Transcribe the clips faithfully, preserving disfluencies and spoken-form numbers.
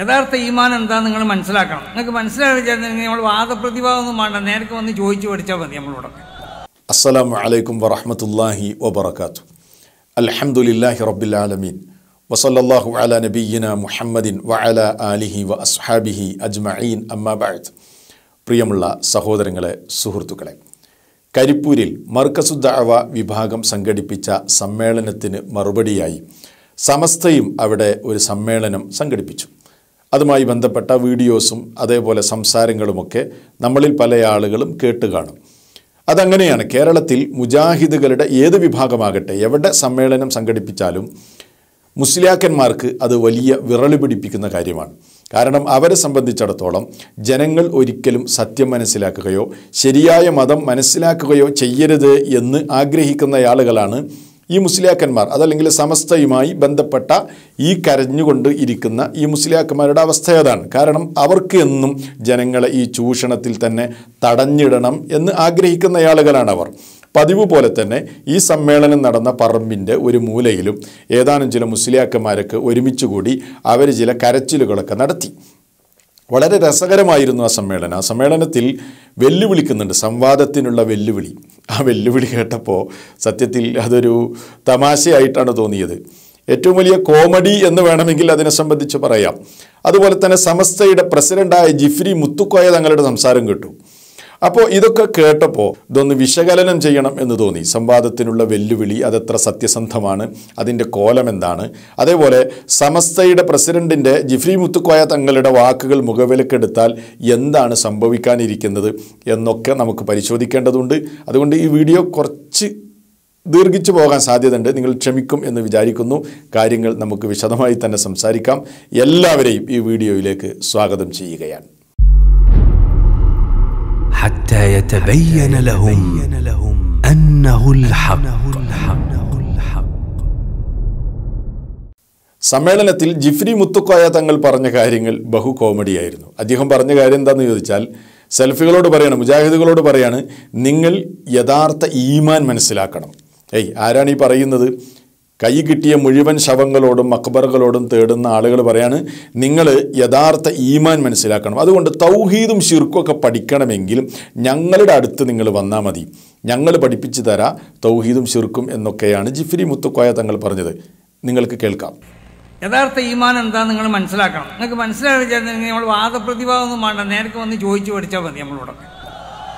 യഥാർത്ഥ ഈമാൻ എന്താണെന്ന് നിങ്ങൾ മനസ്സിലാക്കണം. നിങ്ങൾക്ക് മനസ്സിലായില്ലെങ്കിൽ നമ്മൾ വാദപ്രതിവാദമൊന്നും വേണ്ട, നേരത്തെ വന്ന് ചോദിച്ചു പഠിച്ചാൽ മതി നമ്മളോടൊക്കെ. അസ്സലാമു അലൈക്കും വറഹ്മത്തുള്ളാഹി വബറകാതുഹു. അൽഹംദുലില്ലാഹി റബ്ബിൽ ആലമീൻ വസല്ലല്ലാഹു അലാ നബിയിനാ മുഹമ്മദിൻ വഅലാ ആലിഹി വഅസ്ഹാബിഹി അജ്മഈൻ. അമ്മാ ബഅദ്. പ്രിയമുള്ള സഹോദരങ്ങളെ, സുഹൃത്തുക്കളെ, കരിപ്പൂരിൽ മർകസുദ്ദഅവ വിഭാഗം സംഘടിപ്പിച്ച സമ്മേളനത്തിന് മറുപടിയായി സമസ്തയും അവിടെ ഒരു സമ്മേളനം സംഘടിപ്പിച്ചു. അതുമായി ബന്ധപ്പെട്ട വീഡിയോസും അതേപോലെ സംസാരങ്ങളുമൊക്കെ നമ്മളിൽ പല ആളുകളും കേട്ട് കാണും. അതങ്ങനെയാണ്, കേരളത്തിൽ മുജാഹിദുകളുടെ ഏത് വിഭാഗമാകട്ടെ എവിടെ സമ്മേളനം സംഘടിപ്പിച്ചാലും മുസ്ലിയാക്കന്മാർക്ക് അത് വലിയ വിറളി പിടിപ്പിക്കുന്ന കാര്യമാണ്. കാരണം അവരെ സംബന്ധിച്ചിടത്തോളം ജനങ്ങൾ ഒരിക്കലും സത്യം മനസ്സിലാക്കുകയോ ശരിയായ മതം മനസ്സിലാക്കുകയോ ചെയ്യരുത് എന്ന് ആഗ്രഹിക്കുന്ന ആളുകളാണ് ഈ മുസ്ലിയാക്കന്മാർ. അതല്ലെങ്കിൽ സമസ്തയുമായി ബന്ധപ്പെട്ട ഈ കരഞ്ഞുകൊണ്ട് ഇരിക്കുന്ന ഈ മുസ്ലിയാക്കന്മാരുടെ അവസ്ഥ അതാണ്. കാരണം അവർക്ക് എന്നും ജനങ്ങളെ ഈ ചൂഷണത്തിൽ തന്നെ തടഞ്ഞിടണം എന്ന് ആഗ്രഹിക്കുന്ന ആളുകളാണവർ. പതിവ് പോലെ തന്നെ ഈ സമ്മേളനം നടന്ന പറമ്പിൻ്റെ ഒരു മൂലയിലും ഏതാനും ചില മുസ്ലിയാക്കന്മാരൊക്കെ ഒരുമിച്ചുകൂടി അവർ ചില കരച്ചിലുകളൊക്കെ നടത്തി. വളരെ രസകരമായിരുന്നു ആ സമ്മേളനം. ആ സമ്മേളനത്തിൽ വെല്ലുവിളിക്കുന്നുണ്ട്, സംവാദത്തിനുള്ള വെല്ലുവിളി. ആ വെല്ലുവിളി കേട്ടപ്പോൾ സത്യത്തിൽ അതൊരു തമാശയായിട്ടാണ് തോന്നിയത്. ഏറ്റവും വലിയ കോമഡി എന്ന് വേണമെങ്കിൽ അതിനെ സംബന്ധിച്ച് പറയാം. അതുപോലെ തന്നെ സമസ്തയുടെ പ്രസിഡൻ്റായ ജെഫ്രി മുത്തുക്കോയ തങ്ങളുടെ സംസാരം കേട്ടു. അപ്പോൾ ഇതൊക്കെ കേട്ടപ്പോൾ ഇതൊന്ന് വിശകലനം ചെയ്യണം എന്ന് തോന്നി. സംവാദത്തിനുള്ള വെല്ലുവിളി അതെത്ര സത്യസന്ധമാണ്, അതിൻ്റെ കോലമെന്താണ്, അതേപോലെ സമസ്തയുടെ പ്രസിഡൻറ്റിൻ്റെ ജെഫ്രി മുത്തുക്കോയ തങ്ങളുടെ വാക്കുകൾ മുഖവിലക്കെടുത്താൽ എന്താണ് സംഭവിക്കാനിരിക്കുന്നത് എന്നൊക്കെ നമുക്ക് പരിശോധിക്കേണ്ടതുണ്ട്. അതുകൊണ്ട് ഈ വീഡിയോ കുറച്ച് ദീർഘിച്ചു പോകാൻ സാധ്യതയുണ്ട്, നിങ്ങൾ ക്ഷമിക്കും എന്ന് വിചാരിക്കുന്നു. കാര്യങ്ങൾ നമുക്ക് വിശദമായി തന്നെ സംസാരിക്കാം. എല്ലാവരെയും ഈ വീഡിയോയിലേക്ക് സ്വാഗതം ചെയ്യുകയാണ്. حتى يتبين لهم أنه الحق. സമ്മേളനത്തിൽ ജെഫ്രി മുത്തുക്കോയ തങ്ങൾ പറഞ്ഞ കാര്യങ്ങൾ ബഹു കോമഡിയായിരുന്നു. അദ്ദേഹം പറഞ്ഞ കാര്യം എന്താണെന്ന് ചോദിച്ചാൽ, സെൽഫികളോട് പറയാണ്, മുജാഹിദുകളോട് പറയാണ്, നിങ്ങൾ യഥാർത്ഥ ഈമാൻ മനസ്സിലാക്കണം. ഏയ് ആരാണ് ഈ പറയുന്നത്? കൈ കിട്ടിയ മുഴുവൻ ശവങ്ങളോടും മക്ബറകളോടും തേടുന്ന ആളുകൾ പറയാണ്, നിങ്ങൾ യഥാർത്ഥ ഈമാൻ മനസ്സിലാക്കണം. അതുകൊണ്ട് തൗഹീദും ശിർക്കുമൊക്കെ പഠിക്കണമെങ്കിൽ ഞങ്ങളുടെ അടുത്ത് നിങ്ങൾ വന്നാൽ മതി, ഞങ്ങൾ പഠിപ്പിച്ചു തരാം തൗഹീദും ശിർക്കും എന്നൊക്കെയാണ് ജെഫ്രി മുത്തുക്കോയ തങ്ങൾ പറഞ്ഞത്. നിങ്ങൾക്ക് കേൾക്കാം. യഥാർത്ഥ ഈമാൻ എന്താണെന്ന് നിങ്ങൾ മനസ്സിലാക്കണം. നിങ്ങൾക്ക് മനസ്സിലായില്ലെങ്കിൽ നമ്മൾ വാദപ്രതിവാദമൊന്നും വേണ്ട, നേരത്തെ വന്ന് ചോദിച്ചു പഠിച്ചാൽ മതി നമ്മളോടൊക്കെ.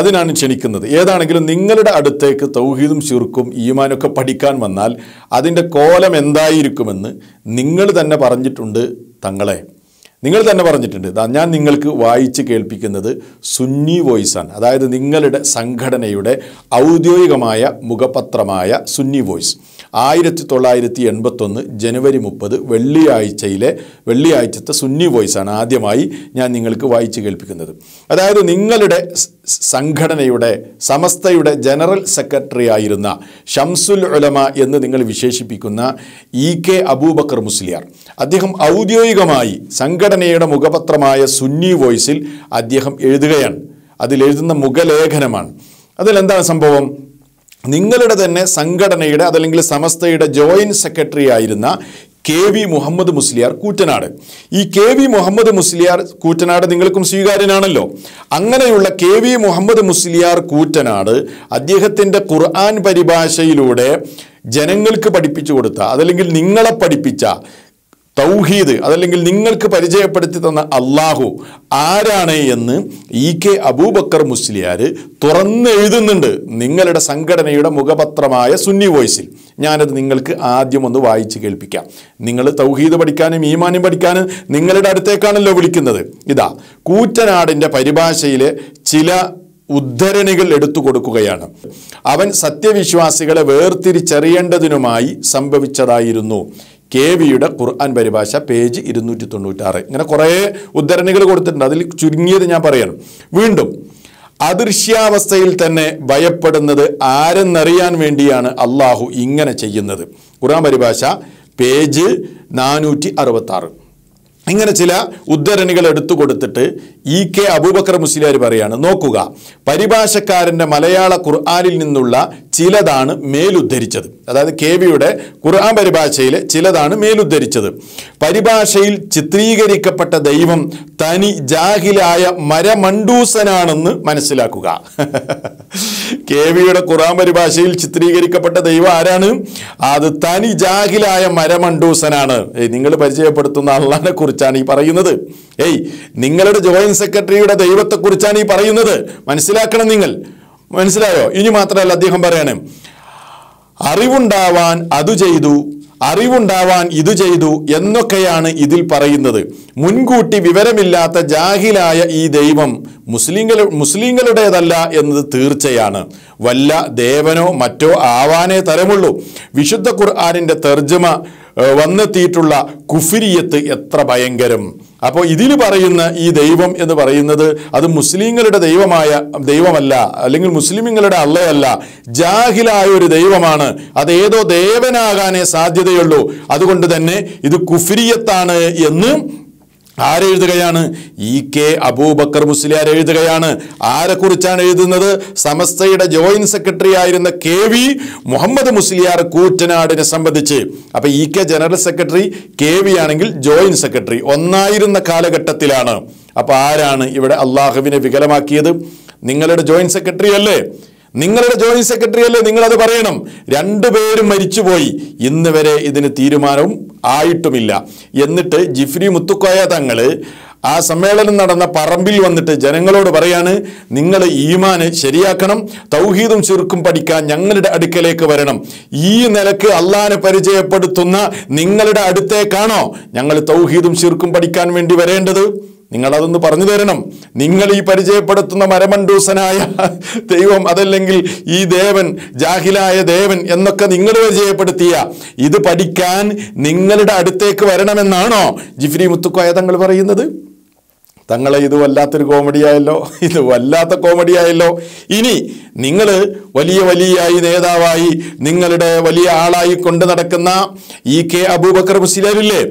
അതിനാണ് ക്ഷണിക്കുന്നത്. ഏതാണെങ്കിലും നിങ്ങളുടെ അടുത്തേക്ക് തൗഹീദും ശിർക്കും ഈമാനൊക്കെ പഠിക്കാൻ വന്നാൽ അതിൻ്റെ കോലം എന്തായിരിക്കുമെന്ന് നിങ്ങൾ തന്നെ പറഞ്ഞിട്ടുണ്ട്. തങ്ങളെ നിങ്ങൾ തന്നെ പറഞ്ഞിട്ടുണ്ട്. ഞാൻ നിങ്ങൾക്ക് വായിച്ച് കേൾപ്പിക്കുന്നത് സുന്നി വോയിസാണ്. അതായത് നിങ്ങളുടെ സംഘടനയുടെ ഔദ്യോഗികമായ മുഖപത്രമായ സുന്നി വോയിസ്. ആയിരത്തി തൊള്ളായിരത്തി എൺപത്തൊന്ന് ജനുവരി മുപ്പത് വെള്ളിയാഴ്ചയിലെ വെള്ളിയാഴ്ചത്തെ സുന്നി വോയിസാണ് ആദ്യമായി ഞാൻ നിങ്ങൾക്ക് വായിച്ച് കേൾപ്പിക്കുന്നത്. അതായത് നിങ്ങളുടെ സംഘടനയുടെ സമസ്തയുടെ ജനറൽ സെക്രട്ടറി ആയിരുന്ന ഷംസുൽ ഉലമ എന്ന് നിങ്ങൾ വിശേഷിപ്പിക്കുന്ന ഇ കെ അബൂബക്കർ മുസ്ലിയാർ, അദ്ദേഹം ഔദ്യോഗികമായി സംഘടനയുടെ മുഖപത്രമായ സുന്നി വോയിസിൽ അദ്ദേഹം എഴുതുകയാണ്. അതിലെഴുതുന്ന മുഖലേഖനമാണ്. അതിലെന്താണ് സംഭവം? നിങ്ങളുടെ തന്നെ സംഘടനയുടെ അതല്ലെങ്കിൽ സമസ്തയുടെ ജോയിൻറ്റ് സെക്രട്ടറി ആയിരുന്ന കെ വി മുഹമ്മദ് മുസ്ലിയാർ കൂറ്റനാട്. ഈ കെ വി മുഹമ്മദ് മുസ്ലിയാർ കൂറ്റനാട് നിങ്ങൾക്കും സ്വീകാര്യനാണല്ലോ. അങ്ങനെയുള്ള കെ വി മുഹമ്മദ് മുസ്ലിയാർ കൂറ്റനാട് അദ്ദേഹത്തിൻ്റെ ഖുർആൻ പരിഭാഷയിലൂടെ ജനങ്ങൾക്ക് പഠിപ്പിച്ചു കൊടുത്ത അതല്ലെങ്കിൽ നിങ്ങളെ പഠിപ്പിച്ച തൗഹീദ് അതല്ലെങ്കിൽ നിങ്ങൾക്ക് പരിചയപ്പെടുത്തി തന്ന അള്ളാഹു ആരാണ് എന്ന് ഇ കെ അബൂബക്കർ മുസ്ലിയാർ തുറന്നെഴുതുന്നുണ്ട് നിങ്ങളുടെ സംഘടനയുടെ മുഖപത്രമായ സുന്നി വോയിസിൽ. ഞാനത് നിങ്ങൾക്ക് ആദ്യം ഒന്ന് വായിച്ച് കേൾപ്പിക്കാം. നിങ്ങൾ തൗഹീദ് പഠിക്കാനും ഈമാനും പഠിക്കാനും നിങ്ങളുടെ അടുത്തേക്കാണല്ലോ വിളിക്കുന്നത്. ഇതാ കൂറ്റനാടിൻ്റെ പരിഭാഷയിലെ ചില ഉദ്ധരണികൾ എടുത്തു കൊടുക്കുകയാണ്. അവൻ സത്യവിശ്വാസികളെ വേർതിരിച്ചറിയേണ്ടതിനുമായി സംഭവിച്ചതായിരുന്നു. കെ വിയുടെ ഖുർആൻ പരിഭാഷ പേജ് ഇരുന്നൂറ്റി തൊണ്ണൂറ്റാറ്. ഇങ്ങനെ കുറേ ഉദ്ധരണികൾ കൊടുത്തിട്ടുണ്ട്. അതിൽ ചുരുങ്ങിയത് ഞാൻ പറയണം. വീണ്ടും അദൃശ്യാവസ്ഥയിൽ തന്നെ ഭയപ്പെടുന്നത് ആരെന്നറിയാൻ വേണ്ടിയാണ് അള്ളാഹു ഇങ്ങനെ ചെയ്യുന്നത്. ഖുർആൻ പരിഭാഷ പേജ് നാനൂറ്റി അറുപത്തി ആറ്. ഇങ്ങനെ ചില ഉദ്ധരണികൾ എടുത്തു കൊടുത്തിട്ട് ഇ കെ അബൂബക്കർ മുസ്ലിയാരി പറയാണ്, നോക്കുക, പരിഭാഷക്കാരൻ്റെ മലയാള ഖുർആനിൽ നിന്നുള്ള ചിലതാണ് മേലുദ്ധരിച്ചത്. അതായത് കെ വിയുടെ ഖുർആൻ പരിഭാഷയിലെ ചിലതാണ് മേലുദ്ധരിച്ചത്. പരിഭാഷയിൽ ചിത്രീകരിക്കപ്പെട്ട ദൈവം തനി ജാഹിലായ മരമണ്ടൂസനാണെന്ന് മനസ്സിലാക്കുക. കെ വിയുടെ ഖുർആൻ പരിഭാഷയിൽ ചിത്രീകരിക്കപ്പെട്ട ദൈവം ആരാണ്? അത് തനി ജാഹിലായ മരമണ്ടൂസനാണ്. നിങ്ങൾ പരിചയപ്പെടുത്തുന്ന അള്ളാഹിനെ കുറിച്ചാണ് ഈ പറയുന്നത്. ഏയ് നിങ്ങളുടെ ജോയിന്റ് സെക്രട്ടറിയുടെ ദൈവത്തെക്കുറിച്ചാണ് ഈ പറയുന്നത്. മനസ്സിലാക്കണം, നിങ്ങൾ മനസ്സിലായോ? ഇനി മാത്രമല്ല, അദ്ദേഹം പറയാണ്, അറിവുണ്ടാവാൻ അതു ചെയ്തു, അറിവുണ്ടാവാൻ ഇതു ചെയ്തു എന്നൊക്കെയാണ് ഇതിൽ പറയുന്നത്. മുൻകൂട്ടി വിവരമില്ലാത്ത ജാഹിലായ ഈ ദൈവം മുസ്ലിങ്ങൾ മുസ്ലിങ്ങളുടേതല്ല എന്നത് തീർച്ചയാണ്. വല്ല ദേവനോ മറ്റോ ആവാനേ തരമുള്ളൂ. വിശുദ്ധ ഖുർആനിൻ്റെ തർജ്ജമ വന്നെത്തിയിട്ടുള്ള കുഫിരിയത്ത് എത്ര ഭയങ്കരം! അപ്പോൾ ഇതിൽ പറയുന്ന ഈ ദൈവം എന്ന് പറയുന്നത് അത് മുസ്ലിങ്ങളുടെ ദൈവമായ ദൈവമല്ല, അല്ലെങ്കിൽ മുസ്ലിങ്ങളുടെ അള്ളയല്ല, ജാഹിലായ ഒരു ദൈവമാണ്. അത് ഏതോ ദേവനാകാനേ സാധ്യതയുള്ളൂ. അതുകൊണ്ട് തന്നെ ഇത് കുഫിരിയത്താണ് എന്ന് ആരെഴുതുകയാണ്? ഇ കെ അബൂബക്കർ മുസ്ലിയാർ എഴുതുകയാണ്. ആരെക്കുറിച്ചാണ് എഴുതുന്നത്? സമസ്തയുടെ ജോയിന്റ് സെക്രട്ടറി ആയിരുന്ന കെ വി മുഹമ്മദ് മുസ്ലിയാർ കൂറ്റനാടിനെ സംബന്ധിച്ച്. അപ്പോൾ E K general secretary, K V ആണെങ്കിൽ ജോയിന്റ് സെക്രട്ടറി, ഒന്നായിരുന്ന കാലഘട്ടത്തിലാണ്. അപ്പോൾ ആരാണ് ഇവിടെ അള്ളാഹുവിനെ വികലമാക്കിയത്? നിങ്ങളുടെ ജോയിന്റ് സെക്രട്ടറി അല്ലേ, നിങ്ങളുടെ ജോയിന്റ് സെക്രട്ടറി അല്ലേ, നിങ്ങളത് പറയണം. രണ്ടുപേരും മരിച്ചുപോയി, ഇന്ന് വരെ ഇതിന് തീരുമാനവും ആയിട്ടുമില്ല. എന്നിട്ട് ജിഫ്രി മുത്തുക്കോയ തങ്ങൾ ആ സമ്മേളനം നടന്ന പറമ്പിൽ വന്നിട്ട് ജനങ്ങളോട് പറയാണ്, നിങ്ങൾ ഈമാന് ശരിയാക്കണം, തൗഹീദും ശിർക്കും പഠിക്കാൻ ഞങ്ങളുടെ അടുക്കലേക്ക് വരണം. ഈ നിലക്ക് അള്ളാഹിനെ പരിചയപ്പെടുത്തുന്ന നിങ്ങളുടെ അടുത്തേക്കാണോ ഞങ്ങൾ തൗഹീദും ശിർക്കും പഠിക്കാൻ വേണ്ടി വരേണ്ടത്? നിങ്ങളതൊന്ന് പറഞ്ഞു തരണം. നിങ്ങൾ ഈ പരിചയപ്പെടുത്തുന്ന മരമണ്ടൂസനായ ദൈവം, അതല്ലെങ്കിൽ ഈ ദേവൻ, ജാഹിലായ ദേവൻ എന്നൊക്കെ നിങ്ങൾ പരിചയപ്പെടുത്തിയ ഇത് പഠിക്കാൻ നിങ്ങളുടെ അടുത്തേക്ക് വരണമെന്നാണോ ജിഫ്രി മുത്തുക്കോയ തങ്ങൾ പറയുന്നത്? തങ്ങളെ ഇത് വല്ലാത്തൊരു കോമഡിയായല്ലോ, ഇത് വല്ലാത്ത കോമഡിയായല്ലോ. ഇനി നിങ്ങൾ വലിയ വലിയ നേതാവായി, നിങ്ങളുടെ വലിയ ആളായി കൊണ്ട് നടക്കുന്ന ഇ കെ അബൂബക്കർ മുസ്ലിയാരില്ലേ,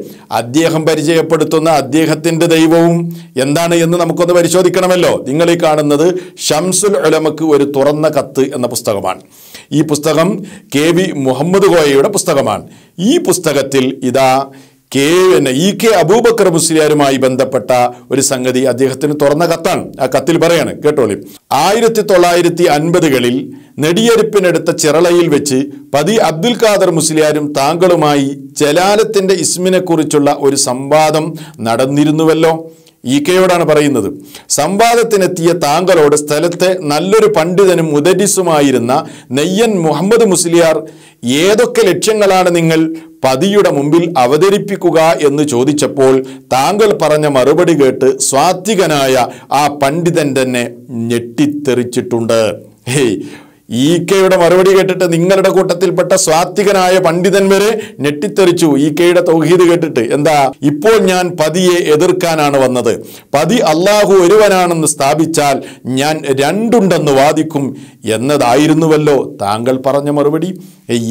അദ്ദേഹം പരിചയപ്പെടുത്തുന്ന അദ്ദേഹത്തിൻ്റെ ദൈവവും എന്താണ് എന്ന് നമുക്കൊന്ന് പരിശോധിക്കണമല്ലോ. നിങ്ങൾ ഈ കാണുന്നത് ഷംസുൽ ഉലമക്ക് ഒരു തുറന്ന കത്ത് എന്ന പുസ്തകമാണ്. ഈ പുസ്തകം കെ വി മുഹമ്മദ് കോയയുടെ പുസ്തകമാണ്. ഈ പുസ്തകത്തിൽ ഇതാ കെ ഇ കെ അബൂബക്കർ മുസ്ലിയാരുമായി ബന്ധപ്പെട്ട ഒരു സംഗതി അദ്ദേഹത്തിന് തുറന്ന കത്താണ്. ആ കത്തിൽ പറയാണ്, കേട്ടോളി. ആയിരത്തി തൊള്ളായിരത്തി അൻപതുകളിൽ നെടിയരിപ്പിനടുത്ത ചിറളയിൽ വെച്ച് പതി അബ്ദുൽ ഖാദർ മുസ്ലിയാരും താങ്കളുമായി ജലാലത്തിൻ്റെ ഇസ്മിനെക്കുറിച്ചുള്ള ഒരു സംവാദം നടന്നിരുന്നുവല്ലോ. ഇ കെയോടാണ് പറയുന്നത്. സംവാദത്തിനെത്തിയ താങ്കളോട് സ്ഥലത്തെ നല്ലൊരു പണ്ഡിതനും മുദരിസുമായിരുന്ന നെയ്യൻ മുഹമ്മദ് മുസ്ലിയാർ ഏതൊക്കെ ലക്ഷ്യങ്ങളാണ് നിങ്ങൾ പതിയുടെ മുമ്പിൽ അവതരിപ്പിക്കുക എന്ന് ചോദിച്ചപ്പോൾ താങ്കൾ പറഞ്ഞ മറുപടി കേട്ട് സ്വാത്വികനായ ആ പണ്ഡിതൻ തന്നെ ഞെട്ടിത്തെറിച്ചിട്ടുണ്ട്. ഹേയ്, ഇ കെയുടെ മറുപടി കേട്ടിട്ട് നിങ്ങളുടെ കൂട്ടത്തിൽപ്പെട്ട സ്വാത്വികനായ പണ്ഡിതൻ വരെ ഞെട്ടിത്തെറിച്ചു ഇ കെയുടെ തൗഹീദ് കേട്ടിട്ട്. എന്താ? ഇപ്പോൾ ഞാൻ പതിയെ എതിർക്കാനാണ് വന്നത്. പതി അള്ളാഹു ഒരുവനാണെന്ന് സ്ഥാപിച്ചാൽ ഞാൻ രണ്ടുണ്ടെന്ന് വാദിക്കും എന്നതായിരുന്നുവല്ലോ താങ്കൾ പറഞ്ഞ മറുപടി.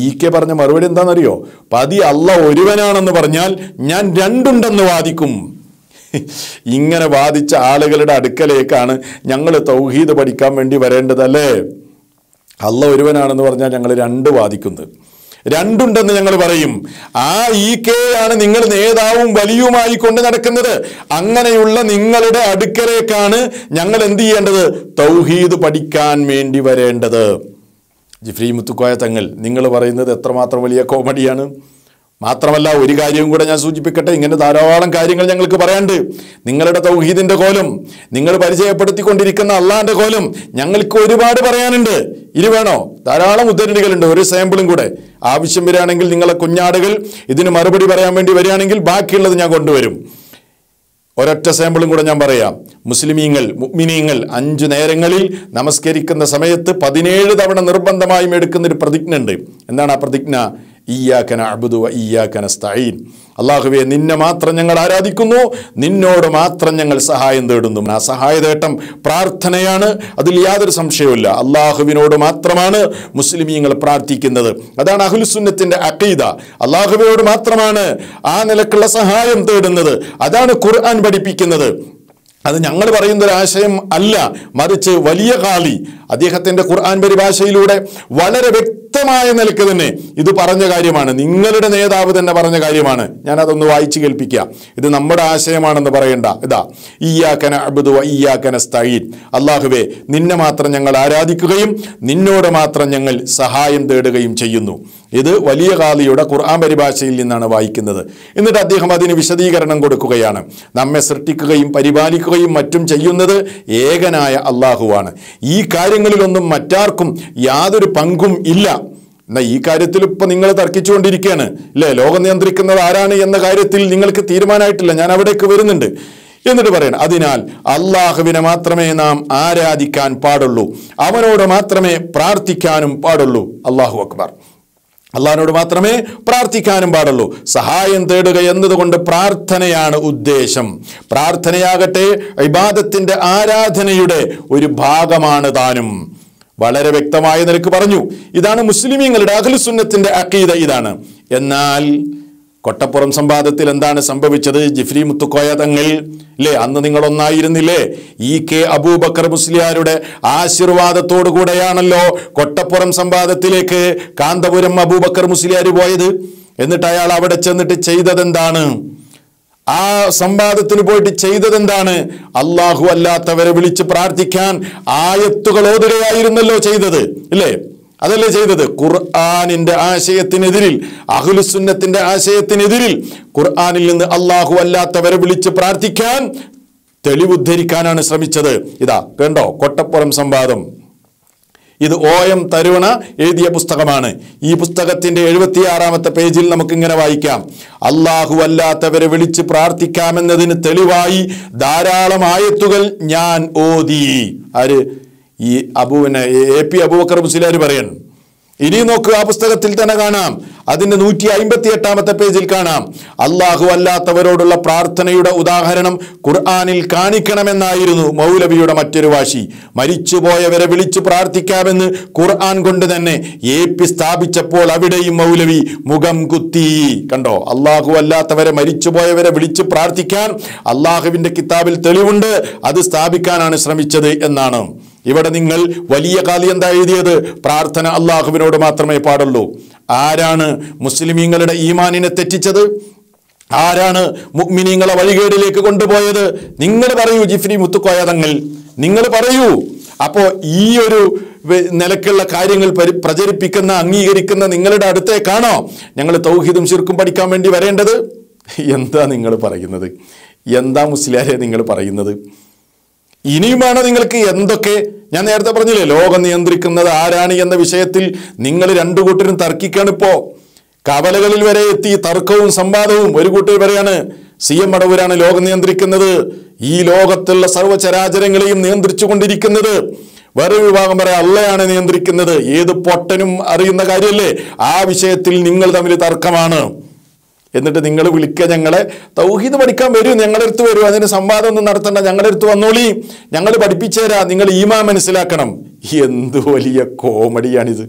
ഇ കെ പറഞ്ഞ മറുപടി എന്താണെന്നറിയോ? പതി അള്ളാഹു ഒരുവനാണെന്ന് പറഞ്ഞാൽ ഞാൻ രണ്ടുണ്ടെന്ന് വാദിക്കും. ഇങ്ങനെ വാദിച്ച ആളുകളുടെ അടുക്കലേക്കാണ് ഞങ്ങൾ തൗഹീദ് പഠിക്കാൻ വേണ്ടി വരേണ്ടതല്ലേ? അള്ള ഒരുവനാണെന്ന് പറഞ്ഞാൽ ഞങ്ങൾ രണ്ട് വാദിക്കുന്നത്, രണ്ടുണ്ടെന്ന് ഞങ്ങൾ പറയും. ആ ഇ കെയാണ് നിങ്ങൾ നേതാവും വലിയുമായി കൊണ്ട് നടക്കുന്നത്. അങ്ങനെയുള്ള നിങ്ങളുടെ അടുക്കലേക്കാണ് ഞങ്ങൾ എന്ത് ചെയ്യേണ്ടത്? തൗഹീദ് പഠിക്കാൻ വേണ്ടി വരേണ്ടത്. ജിഫ്രി മുത്തുക്കോയ തങ്ങൾ, നിങ്ങൾ പറയുന്നത് എത്രമാത്രം വലിയ കോമഡിയാണ്! മാത്രമല്ല, ഒരു കാര്യവും കൂടെ ഞാൻ സൂചിപ്പിക്കട്ടെ, ഇങ്ങനെ ധാരാളം കാര്യങ്ങൾ ഞങ്ങൾക്ക് പറയാണ്ട്. നിങ്ങളുടെ തൗഹീദിൻ്റെ കോലം, നിങ്ങൾ പരിചയപ്പെടുത്തിക്കൊണ്ടിരിക്കുന്ന അള്ളാഹിൻ്റെ കോലം, ഞങ്ങൾക്ക് ഒരുപാട് പറയാനുണ്ട്. ഇനി വേണോ? ധാരാളം ഉദ്ധരണികളുണ്ട്. ഒരു സാമ്പിളും കൂടെ ആവശ്യം വരികയാണെങ്കിൽ, നിങ്ങളെ കുഞ്ഞാടുകൾ ഇതിന് മറുപടി പറയാൻ വേണ്ടി വരികയാണെങ്കിൽ ബാക്കിയുള്ളത് ഞാൻ കൊണ്ടുവരും. ഒരൊറ്റ സാമ്പിളും കൂടെ ഞാൻ പറയാം. മുസ്ലിമീങ്ങൾ, മുഅ്മിനീങ്ങൾ അഞ്ചു നേരങ്ങളിൽ നമസ്കരിക്കുന്ന സമയത്ത് പതിനേഴ് തവണ നിർബന്ധമായും എടുക്കുന്നൊരു പ്രതിജ്ഞ ഉണ്ട്. എന്താണ് ആ പ്രതിജ്ഞ? إياك نعبد وإياك نستعين അല്ലാഹുവേ നിന്നെ മാത്രം ഞങ്ങൾ ആരാധിക്കുന്നു നിന്നോട് മാത്രം ഞങ്ങൾ സഹായം തേടുന്നു ആ സഹായതേട്ടം പ്രാർത്ഥനയാണ് അതിൽ യാതൊരു സംശയവുമില്ല അല്ലാഹുവിനോട് മാത്രമാണ് മുസ്ലിമീങ്ങൾ പ്രാർത്ഥിക്കുന്നത് അതാണ് അഹ്ലുസുന്നത്തിന്റെ അഖീദ അല്ലാഹുവയോട് മാത്രമാണ് ആ നിലക്കുള്ള സഹായം തേടുന്നത് അതാണ് ഖുർആൻ പഠിപ്പിക്കുന്നത് അത് ഞങ്ങൾ പറയുന്ന ഒരു ആശയം അല്ല മറിച്ച് വലിയ ഖാലി അദ്ദേഹത്തിന്റെ ഖുർആൻ പരിഭാഷയിലൂടെ വളരെ വ്യക്തമായ നിലക്ക് തന്നെ ഇത് പറഞ്ഞ കാര്യമാണ് നിങ്ങളുടെ നേതാവ് തന്നെ പറഞ്ഞ കാര്യമാണ് ഞാൻ അതൊന്ന് വായിച്ചു കേൾപ്പിക്കുക ഇത് നമ്മുടെ ആശയമാണെന്ന് പറയണ്ട ഇതാ ഇയ്യാക നഅബ്ദു വ ഇയ്യാക നസ്തഈൻ അല്ലാഹുവേ നിന്നെ മാത്രം ഞങ്ങൾ ആരാധിക്കുകയും നിന്നോട് മാത്രം ഞങ്ങൾ സഹായം തേടുകയും ചെയ്യുന്നു ഇത് വലിയ ഖാലിയുടെ ഖുർആൻ പരിഭാഷയിൽ നിന്നാണ് വായിക്കുന്നത് എന്നിട്ട് അദ്ദേഹം അതിന് വിശദീകരണം കൊടുക്കുകയാണ് നമ്മെ സൃഷ്ടിക്കുകയും പരിപാലിക്കുകയും മറ്റും ചെയ്യുന്നത് ഏകനായ അല്ലാഹുവാണ് ഈ കാര്യങ്ങളിലൊന്നും മറ്റാർക്കും യാതൊരു പങ്കും ഇല്ല എന്നാൽ ഈ കാര്യത്തിൽ ഇപ്പം നിങ്ങൾ തർക്കിച്ചുകൊണ്ടിരിക്കുകയാണ് അല്ലേ ലോകം നിയന്ത്രിക്കുന്നത് ആരാണ് എന്ന കാര്യത്തിൽ നിങ്ങൾക്ക് തീരുമാനമായിട്ടില്ല ഞാൻ അവിടേക്ക് വരുന്നുണ്ട് എന്നിട്ട് പറയണം അതിനാൽ അല്ലാഹുവിനെ മാത്രമേ നാം ആരാധിക്കാൻ പാടുള്ളൂ അവനോട് മാത്രമേ പ്രാർത്ഥിക്കാനും പാടുള്ളൂ അല്ലാഹു അക്ബർ അല്ലാഹുവിനോട് മാത്രമേ പ്രാർത്ഥിക്കാനും പാടുള്ളൂ സഹായം തേടുക എന്നതുകൊണ്ട് പ്രാർത്ഥനയാണ് ഉദ്ദേശം പ്രാർത്ഥനയാകട്ടെ ഇബാദത്തിന്റെ ആരാധനയുടെ ഒരു ഭാഗമാണ് താനും വളരെ വ്യക്തമായ നിലക്ക് പറഞ്ഞു ഇതാണ് മുസ്ലിമീങ്ങളുടെ അഹ്ലുസുന്നത്തിന്റെ അഖീദ ഇതാണ് എന്നാൽ കൊട്ടപ്പുറം സംവാദത്തിൽ എന്താണ് സംഭവിച്ചത് ജിഫ്രി മുത്തുക്കോയ തങ്ങൾ അല്ലേ അന്ന് നിങ്ങളൊന്നായിരുന്നില്ലേ ഇ കെ അബൂബക്കർ മുസ്ലിയാരുടെ ആശീർവാദത്തോടു കൂടെയാണല്ലോ കൊട്ടപ്പുറം സംവാദത്തിലേക്ക് കാന്തപുരം അബൂബക്കർ മുസ്ലിയാർ പോയത് എന്നിട്ട് അയാൾ അവിടെ ചെന്നിട്ട് ചെയ്തതെന്താണ് ആ സംവാദത്തിന് പോയിട്ട് ചെയ്തതെന്താണ് അല്ലാഹു അല്ലാത്തവരെ വിളിച്ച് പ്രാർത്ഥിക്കാൻ ആയത്തുകൾ ഓതുകയായിരുന്നല്ലോ ചെയ്തത് ഇല്ലേ അതല്ലേ ചെയ്തത് ഖുർആനിന്റെ ആശയത്തിനെതിരിൽ അഹ്ലുസുന്നത്തിന്റെ ആശയത്തിനെതിരിൽ ഖുർആനിൽ നിന്ന് അല്ലാഹു അല്ലാത്തവരെ വിളിച്ച് പ്രാർത്ഥിക്കാൻ തെളിവുദ്ധരിക്കാനാണ് ശ്രമിച്ചത് ഇതാ കണ്ടോ കൊട്ടപ്പുറം സംവാദം ഇത് ഒ എം തരുവണ എഴുതിയ പുസ്തകമാണ് ഈ പുസ്തകത്തിന്റെ എഴുപത്തിയാറാമത്തെ പേജിൽ നമുക്കിങ്ങനെ വായിക്കാം അല്ലാഹു അല്ലാത്തവരെ വിളിച്ച് പ്രാർത്ഥിക്കാമെന്നതിന് തെളിവായി ധാരാളം ആയത്തുകൾ ഞാൻ ഓതി ആര് ഈ അബുവിനെ എ പി അബൂബക്കർ മുസ്ലിയാരി പറയണം ഇനി നോക്കുക ആ പുസ്തകത്തിൽ തന്നെ കാണാം അതിൻ്റെ നൂറ്റി അമ്പത്തി എട്ടാമത്തെ പേജിൽ കാണാം അല്ലാഹു അല്ലാത്തവരോടുള്ള പ്രാർത്ഥനയുടെ ഉദാഹരണം ഖുർആനിൽ കാണിക്കണമെന്നായിരുന്നു മൗലവിയുടെ മറ്റൊരു വാശി മരിച്ചുപോയവരെ വിളിച്ചു പ്രാർത്ഥിക്കാമെന്ന് ഖുർആൻ കൊണ്ട് തന്നെ എ പി സ്ഥാപിച്ചപ്പോൾ അവിടെയും മൗലവി മുഖം കുത്തി കണ്ടോ അല്ലാഹു അല്ലാത്തവരെ മരിച്ചുപോയവരെ വിളിച്ചു പ്രാർത്ഥിക്കാൻ അല്ലാഹുവിൻ്റെ കിതാബിൽ തെളിവുണ്ട് അത് സ്ഥാപിക്കാനാണ് ശ്രമിച്ചത് എന്നാണ് ഇവിടെ നിങ്ങൾ വലിയ ഖാലി എന്താ എഴുതിയത് പ്രാർത്ഥന അല്ലാഹുവിനോട് മാത്രമേ പാടുള്ളൂ ആരാണ് മുസ്ലിമീങ്ങളുടെ ഈമാനിനെ തെറ്റിച്ചത് ആരാണ് മുഅ്മിനീങ്ങളെ വഴികേടിലേക്ക് കൊണ്ടുപോയത് നിങ്ങൾ പറയൂ ജിഫ്രി മുത്തുക്കോയ തങ്ങൾ നിങ്ങൾ പറയൂ അപ്പോൾ ഈ ഒരു നിലക്കുള്ള കാര്യങ്ങൾ പ്രചരിപ്പിക്കുന്ന അംഗീകരിക്കുന്ന നിങ്ങളുടെ അടുത്തേക്കാണോ ഞങ്ങൾ തൗഹീദും ശിർക്കും പഠിക്കാൻ വേണ്ടി വരേണ്ടത് എന്താ നിങ്ങൾ പറയുന്നത് എന്താ മുസ്ലിയാരെ നിങ്ങൾ പറയുന്നത് ഇനിയുമാണ് നിങ്ങൾക്ക് എന്തൊക്കെ ഞാൻ നേരത്തെ പറഞ്ഞില്ലേ ലോകം നിയന്ത്രിക്കുന്നത് ആരാണ് എന്ന വിഷയത്തിൽ നിങ്ങൾ രണ്ടു കൂട്ടരും തർക്കിക്കാണ് ഇപ്പോൾ കവലകളിൽ വരെ എത്തി തർക്കവും സംവാദവും ഒരു കൂട്ടർ വരെയാണ് സി എം മടവൂരാണ് ലോകം നിയന്ത്രിക്കുന്നത് ഈ ലോകത്തുള്ള സർവ്വചരാചരങ്ങളെയും നിയന്ത്രിച്ചു കൊണ്ടിരിക്കുന്നത് വേറൊരു വിഭാഗം പറയാം അള്ളയാണ് നിയന്ത്രിക്കുന്നത് ഏത് പൊട്ടനും അറിയുന്ന കാര്യമല്ലേ ആ വിഷയത്തിൽ നിങ്ങൾ തമ്മിൽ തർക്കമാണ് എന്നിട്ട് നിങ്ങൾ വിളിക്കുക ഞങ്ങളെ തൗഹീദ് പഠിക്കാൻ വരൂ ഞങ്ങളുടെ അടുത്ത് വരൂ അതിന് സംവാദം ഒന്നും നടത്തണ്ട ഞങ്ങളുടെ അടുത്ത് വന്നോളി ഞങ്ങൾ പഠിപ്പിച്ചു തരാം നിങ്ങൾ ഈമാൻ മനസ്സിലാക്കണം എന്തു വലിയ കോമഡിയാണിത്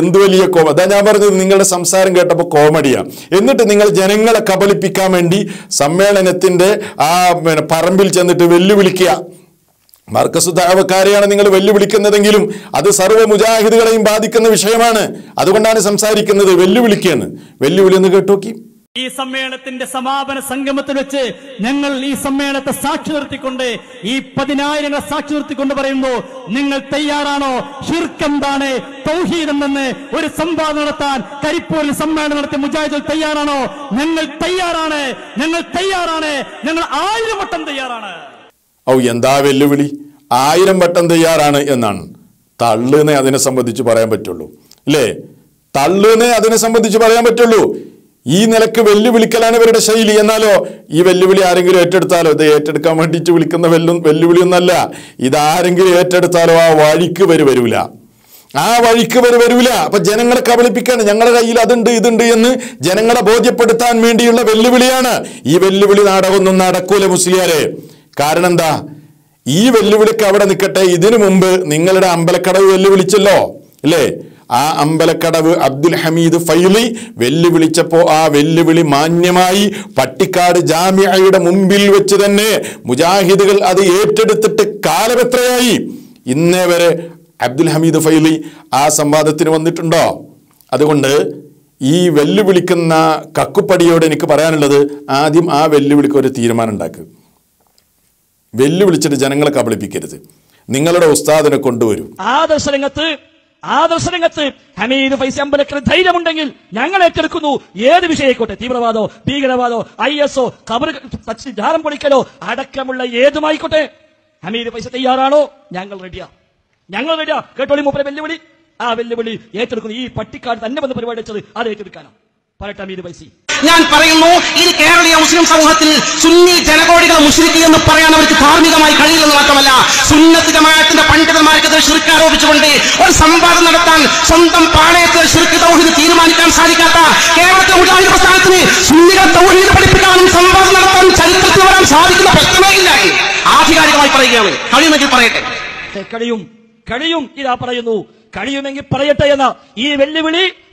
എന്തു വലിയ കോമ അതാ ഞാൻ പറഞ്ഞത് നിങ്ങളുടെ സംസാരം കേട്ടപ്പോൾ കോമഡിയാണ് എന്നിട്ട് നിങ്ങൾ ജനങ്ങളെ കബളിപ്പിക്കാൻ വേണ്ടി സമ്മേളനത്തിൻ്റെ ആ പിന്നെ പറമ്പിൽ ചെന്നിട്ട് വെല്ലുവിളിക്കുക മർക്കസ് ദഅവക്കാരെയാണ് നിങ്ങൾ വെല്ലുവിളിക്കുന്നതെങ്കിലും അത് സർവ്വ മുജാഹിദുകളെയും ബാധിക്കുന്ന വിഷയമാണ് അതുകൊണ്ടാണ് സംസാരിക്കുന്നത് വെല്ലുവിളിക്കുകയാണ് വെല്ലുവിളി എന്ന് കേട്ടോക്കി ഈ സമ്മേളനത്തിന്റെ സമാപന സംഗമത്തിൽ വെച്ച് ഞങ്ങൾ ഈ സമ്മേളനത്തെ സാക്ഷി നിർത്തിക്കൊണ്ട് ഈ പതിനായിരങ്ങളെ സാക്ഷി നിർത്തിക്കൊണ്ട് പറയുന്നു നിങ്ങൾ തയ്യാറാണോ ശിർക്ക് എന്താണ് തൗഹീദ് എന്തെന്ന് ഒരു സംവാദം നടത്താൻ കരിപ്പൂരിൽ സമ്മേളനം നടത്തിയ മുജാഹിദുകൾ തയ്യാറാണോ ഞങ്ങൾ തയ്യാറാണ് ഞങ്ങൾ തയ്യാറാണ് ഞങ്ങൾ ആയിരം വട്ടം തയ്യാറാണ് ഔ എന്താ വെല്ലുവിളി ആയിരം വട്ടം തയ്യാറാണ് എന്നാണ് തള്ളുന്നേ അതിനെ സംബന്ധിച്ച് പറയാൻ പറ്റുള്ളൂ അല്ലേ തള്ളുന്നേ അതിനെ സംബന്ധിച്ച് പറയാൻ പറ്റുള്ളൂ ഈ നിലക്ക് വെല്ലുവിളിക്കലാണ് ഇവരുടെ ശൈലി എന്നാലോ ഈ വെല്ലുവിളി ആരെങ്കിലും ഏറ്റെടുത്താലോ ഇത് ഏറ്റെടുക്കാൻ വേണ്ടിയിട്ട് വിളിക്കുന്ന വെല്ലു വെല്ലുവിളിയൊന്നല്ല ഇതാരെങ്കിലും ഏറ്റെടുത്താലോ ആ വഴിക്ക് വരു വരൂല آه واريك بره برويلا، بس جنّعنا كابلي بيكان، جنّعنا كا يلا دند يدند يانن، جنّعنا بودي بدتان ميندي يلا بللي بليانا، يي بللي بلي نارا كون نارا كوله مسلياره، كارنان دا، يي بللي بلي كابرا نكتة، يدين مومب، نينغلدا أمبلا كذا بللي بلي تللو، ليه؟ آه أمبلا كذا عبد الحميد فايلي، بللي بلي تبو، آه بللي بلي مانني ماي، باتي كار جامي أيدا مومبيل وتشدنني، مجاهيدكال أدي يبتد تبت كار بترياي، إنّه بره. عبد الحميد فايلي آ سمبادتين وندتندو أدو كوند إي ويلي بليكنا كاكو بدي يودي نيكو بريان لدو آدم آ ويلي بليكو وري تيرمان نداك ويلي بليكنا جانعلا كابلي بيكيرتة نينغلا أستاذنا كوندو ويرو آدر سرنعت آدر سرنعت حميد فايسي أمبلك ردهيدا مندعيل نينغلا يكتركنو يهذا بيشي يكوتة تيبرا بادو بيجرا بادو أياسو كابر تاتشي جارم بدي كلو هذاك كملا يهذا ما يكوتة حميد فايسي تيارانو نينغلا رديا ഞങ്ങൾ വരിക കേട്ടോളി മൂപ്പരെ വെല്ലുവിളി ആ വെല്ലുവിളി ഏറ്റെടുക്കുന്നു ഈ പട്ടിക്കാട് തന്നെ വന്ന് പരിപാടി വെച്ചത് അത് ഏറ്റെടുക്കാനാ പറയട്ടെ മീത് പൈസ ഞാൻ പറയുന്നു ഇത് കേരളീയ മുസ്ലിം സമൂഹത്തിൽ സുന്നി ജനകോടികൾ മുശ്രിക്ക് എന്ന് പറയാൻ അവർക്ക് ധാർമ്മികമായി കഴിയില്ലെന്ന് മാത്രമല്ല സുന്നത്ത് ജമാഅത്തിന്റെ പണ്ഡിതന്മാർക്കെതിരെ ശിർക്ക് ആരോപിച്ചുകൊണ്ട് ഒരു സംവാദം നടത്താൻ സ്വന്തം പാളയത്തെ ശിർക്ക് തൗഹീദ് തീരുമാനിക്കാൻ സാധിക്കാത്ത കേരളത്തെ മുജാഹിദ് പ്രസ്ഥാനത്തിന് സുന്നികളെ തൗഹീദ് പഠിപ്പിക്കാനും സംവാദം നടത്താനും ചരിത്രത്തിൽ വരാൻ സാധിക്കുന്ന പ്രശ്നമേ ഇല്ല ആധികാരികമായി പറയുകയാണ് കഴിയുമെങ്കിൽ പറയട്ടെ കഴിയും കഴിയും ഇതാ പറയുന്നു കഴിയുമെങ്കിൽ പറയട്ടെ എന്ന ഈ വെല്ലുവിളി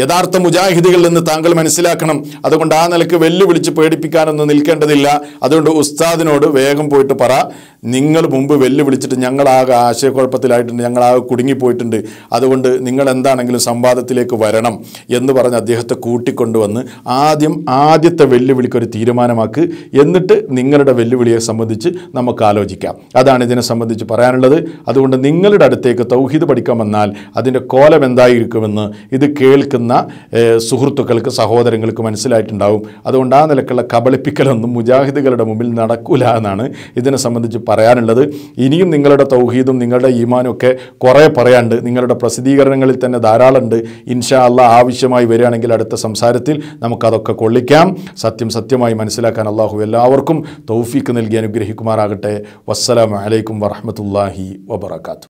യഥാർത്ഥ മുജാഹിദികൾ എന്ന് താങ്കൾ മനസ്സിലാക്കണം അതുകൊണ്ട് ആ നിലക്ക് വെല്ലുവിളിച്ച് പേടിപ്പിക്കാനൊന്നും നിൽക്കേണ്ടതില്ല അതുകൊണ്ട് ഉസ്താദിനോട് വേഗം പോയിട്ട് പറ നിങ്ങൾ മുമ്പ് വെല്ലുവിളിച്ചിട്ട് ഞങ്ങളാകെ ആശയക്കുഴപ്പത്തിലായിട്ടുണ്ട് ഞങ്ങളാകെ കുടുങ്ങിപ്പോയിട്ടുണ്ട് അതുകൊണ്ട് നിങ്ങൾ എന്താണെങ്കിലും സംവാദത്തിലേക്ക് വരണം എന്ന് പറഞ്ഞ് അദ്ദേഹത്തെ കൂട്ടിക്കൊണ്ടുവന്ന് ആദ്യം ആദ്യത്തെ വെല്ലുവിളിക്കൊരു തീരുമാനമാക്ക് എന്നിട്ട് നിങ്ങളുടെ വെല്ലുവിളിയെ സംബന്ധിച്ച് നമുക്ക് ആലോചിക്കാം അതാണ് ഇതിനെ സംബന്ധിച്ച് പറയാനുള്ളത് അതുകൊണ്ട് നിങ്ങളുടെ അടുത്തേക്ക് തൗഹീദ് പഠിക്കാൻ വന്നാൽ അതിൻ്റെ കോലം എന്തായിരിക്കുമെന്ന് ഇത് കേൾക്കുന്ന സുഹൃത്തുക്കൾക്ക് സഹോദരങ്ങൾക്ക് മനസ്സിലായിട്ടുണ്ടാവും അതുകൊണ്ട് ആ നിലക്കുള്ള കബളിപ്പിക്കലൊന്നും മുജാഹിദുകളുടെ മുമ്പിൽ നടക്കൂല എന്നാണ് ഇതിനെ സംബന്ധിച്ച് പറയാനുള്ളത് ഇനിയും നിങ്ങളുടെ തൗഹീദും നിങ്ങളുടെ ഈമാനും ഒക്കെ കുറേ പറയാനുണ്ട് നിങ്ങളുടെ പ്രസിദ്ധീകരണങ്ങളിൽ തന്നെ ധാരാളം ഉണ്ട് ഇൻഷാ അള്ളാഹ് ആവശ്യമായി വരികയാണെങ്കിൽ അടുത്ത സംസാരത്തിൽ നമുക്കതൊക്കെ കൊള്ളിക്കാം സത്യം സത്യമായി മനസ്സിലാക്കാൻ അള്ളാഹു എല്ലാവർക്കും തൗഫീക്ക് നൽകി അനുഗ്രഹിക്കുമാറാകട്ടെ വസ്സലാമു അലൈക്കും വറഹ്മത്തുള്ളാഹി വബറകാതുഹു